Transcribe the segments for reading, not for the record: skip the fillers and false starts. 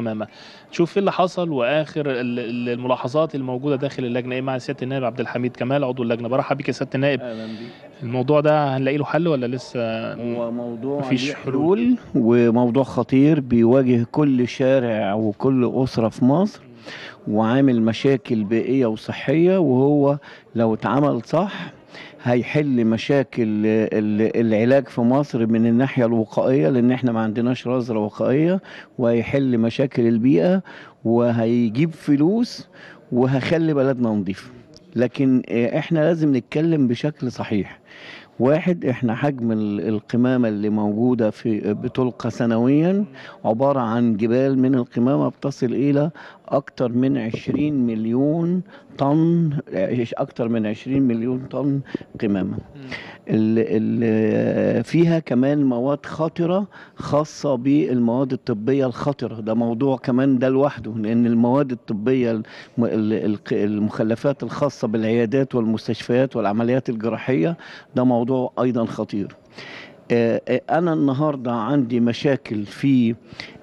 القمامه. نشوف ايه اللي حصل واخر الملاحظات الموجوده داخل اللجنه ايه مع سياده النائب عبد الحميد كمال عضو اللجنه. برحب بيك يا سياده النائب. اهلا بيك. الموضوع ده هنلاقي له حل ولا لسه؟ هو موضوع مفيش حلول وموضوع خطير بيواجه كل شارع وكل اسره في مصر وعامل مشاكل بيئيه وصحيه، وهو لو اتعمل صح هيحل مشاكل العلاج في مصر من الناحيه الوقائيه، لان احنا ما عندناش رذره وقائيه، وهيحل مشاكل البيئه وهيجيب فلوس وهخلي بلدنا نظيفه. لكن احنا لازم نتكلم بشكل صحيح. واحد، احنا حجم القمامه اللي موجوده في بتلقى سنويا عباره عن جبال من القمامه بتصل الى اكثر من 20 مليون طن، اكثر من 20 مليون طن قمامه. فيها كمان مواد خطره خاصه بالمواد الطبيه الخطره، ده موضوع كمان ده لوحده، لان المواد الطبيه المخلفات الخاصه بالعيادات والمستشفيات والعمليات الجراحيه ده موضوع ايضا خطير. انا النهارده عندي مشاكل في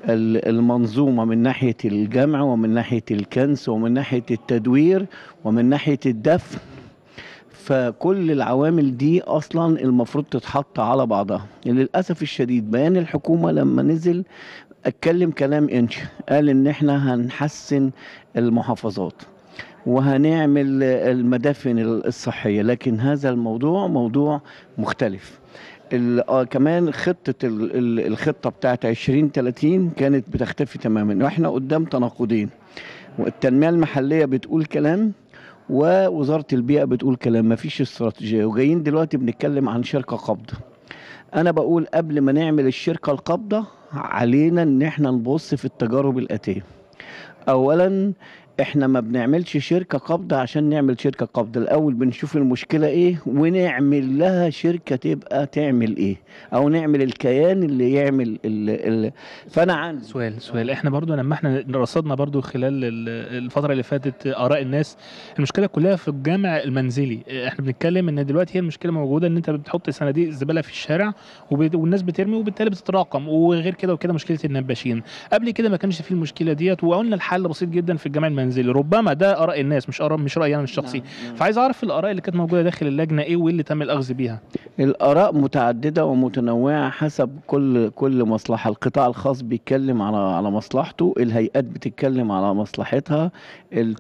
المنظومه من ناحيه الجمع ومن ناحيه الكنس ومن ناحيه التدوير ومن ناحيه الدفن، فكل العوامل دي اصلا المفروض تتحط على بعضها. للاسف الشديد بيان الحكومه لما نزل اتكلم كلام انشا، قال ان احنا هنحسن المحافظات وهنعمل المدافن الصحيه، لكن هذا الموضوع موضوع مختلف. كمان الخطه بتاعت 2030 كانت بتختفي تماما، واحنا قدام تناقضين، والتنميه المحليه بتقول كلام ووزاره البيئه بتقول كلام، مفيش استراتيجيه. وجايين دلوقتي بنتكلم عن شركه قابضه. انا بقول قبل ما نعمل الشركه القابضه علينا ان احنا نبص في التجارب الاتيه. اولا، احنا ما بنعملش شركة قابضة عشان نعمل شركة قابضة، الاول بنشوف المشكلة ايه ونعمل لها شركة تبقى تعمل ايه، او نعمل الكيان اللي يعمل فانا عندي سؤال. احنا برضو لما احنا رصدنا برضو خلال الفترة اللي فاتت اراء الناس، المشكلة كلها في الجمع المنزلي. احنا بنتكلم ان دلوقتي هي المشكلة موجودة، ان انت بتحط صناديق الزبالة في الشارع والناس بترمي وبالتالي بتتراكم، وغير كده وكده مشكلة النباشين. قبل كده ما كانش في المشكلة ديت، وقلنا الحل بسيط جدا في الجمع المنزلي. ربما ده اراء الناس مش رايي انا الشخصي، فعايز اعرف الاراء اللي كانت موجوده داخل اللجنه ايه وايه اللي تم الاخذ بيها. الاراء متعدده ومتنوعه حسب كل مصلحه، القطاع الخاص بيتكلم على مصلحته، الهيئات بتتكلم على مصلحتها،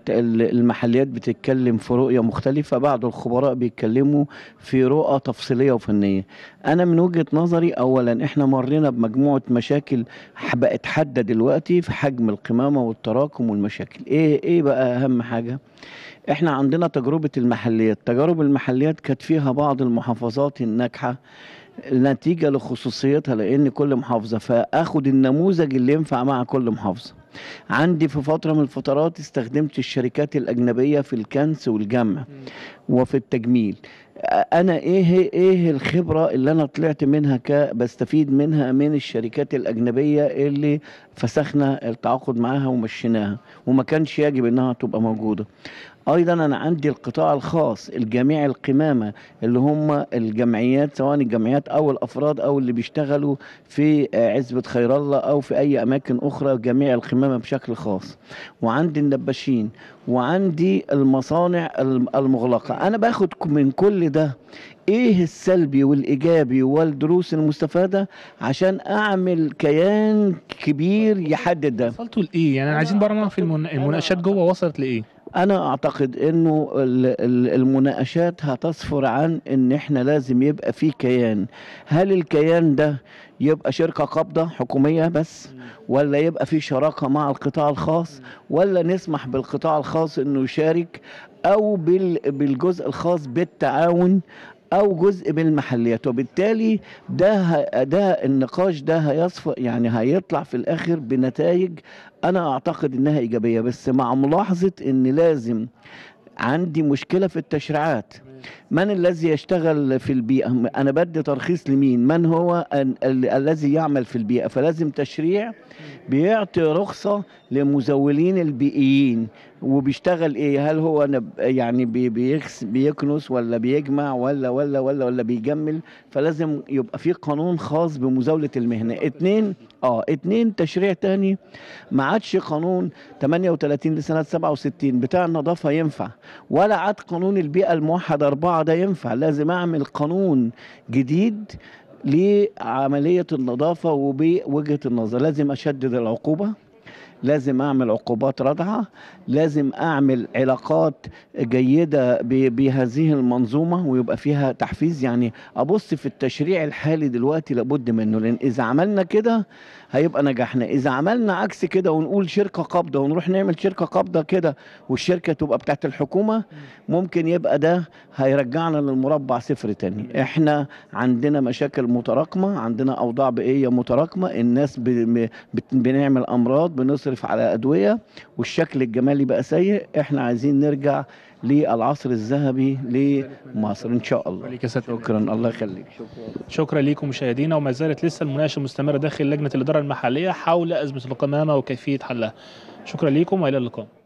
المحليات بتتكلم في رؤيه مختلفه، بعض الخبراء بيتكلموا في رؤى تفصيليه وفنيه. انا من وجهه نظري اولا احنا مرينا بمجموعه مشاكل بقت حاده دلوقتي في حجم القمامه والتراكم والمشاكل. ايه بقى اهم حاجه؟ احنا عندنا تجربه المحليات، تجارب المحليات كانت فيها بعض المحافظات الناجحه نتيجه لخصوصيتها، لان كل محافظه فاخد النموذج اللي ينفع مع كل محافظه. عندي في فتره من الفترات استخدمت الشركات الاجنبيه في الكنس والجمع وفي التجميل. انا ايه الخبره اللي انا طلعت منها بستفيد منها من الشركات الاجنبيه اللي فسخنا التعاقد معاها ومشيناها وما كانش يجب انها تبقى موجوده. ايضا انا عندي القطاع الخاص الجميع القمامه اللي هم الجمعيات، سواء الجمعيات او الافراد او اللي بيشتغلوا في عزبه خير الله او في اي اماكن اخرى جميع القمامه بشكل خاص، وعندي النباشين، وعندي المصانع المغلقه. انا باخد من كل ده ايه السلبي والايجابي والدروس المستفاده عشان اعمل كيان كبير يحدد ده. وصلتوا لايه؟ يعني عايزين بره نعرف المناقشات جوه وصلت لايه؟ انا اعتقد انه المناقشات هتصفر عن ان احنا لازم يبقى في كيان. هل الكيان ده يبقى شركة قابضة حكومية بس، ولا يبقى في شراكة مع القطاع الخاص، ولا نسمح بالقطاع الخاص انه يشارك، او بالجزء الخاص بالتعاون، او جزء من المحليات؟ وبالتالي ده النقاش ده هيصفى، يعني هيطلع في الاخر بنتائج انا اعتقد انها ايجابيه، بس مع ملاحظه ان لازم عندي مشكله في التشريعات. من الذي يشتغل في البيئه؟ انا بدي ترخيص لمين؟ من هو الذي يعمل في البيئه؟ فلازم تشريع بيعطي رخصه لمزولين البيئيين، وبيشتغل ايه؟ هل هو يعني بيكنس ولا بيجمع ولا ولا ولا ولا بيجمل؟ فلازم يبقى في قانون خاص بمزاوله المهنه. اتنين، اتنين تشريع تاني ما عادش قانون 38 لسنه 67 بتاع النظافه ينفع، ولا عاد قانون البيئه الموحده 4 ده ينفع، لازم اعمل قانون جديد لعمليه النظافه وبوجهه النظر، لازم اشدد العقوبه، لازم اعمل عقوبات رادعه، لازم اعمل علاقات جيده بهذه المنظومه ويبقى فيها تحفيز. يعني ابص في التشريع الحالي دلوقتي لابد منه، لان اذا عملنا كده هيبقى نجحنا، اذا عملنا عكس كده ونقول شركه قابضه ونروح نعمل شركه قابضه كده والشركه تبقى بتاعت الحكومه، ممكن يبقى ده هيرجعنا للمربع صفر تاني. احنا عندنا مشاكل متراكمه، عندنا اوضاع بيئيه متراكمه، الناس بنعمل امراض، بنصرف على ادويه، والشكل الجمالي بقى سيء. احنا عايزين نرجع للعصر الذهبي لمصر ان شاء الله. شكرا، الله يخليك. شكرا ليكم مشاهدينا، وما زالت لسه المناقشه مستمره داخل لجنه الاداره المحليه حول ازمه القمامه وكيفيه حلها. شكرا ليكم والى اللقاء.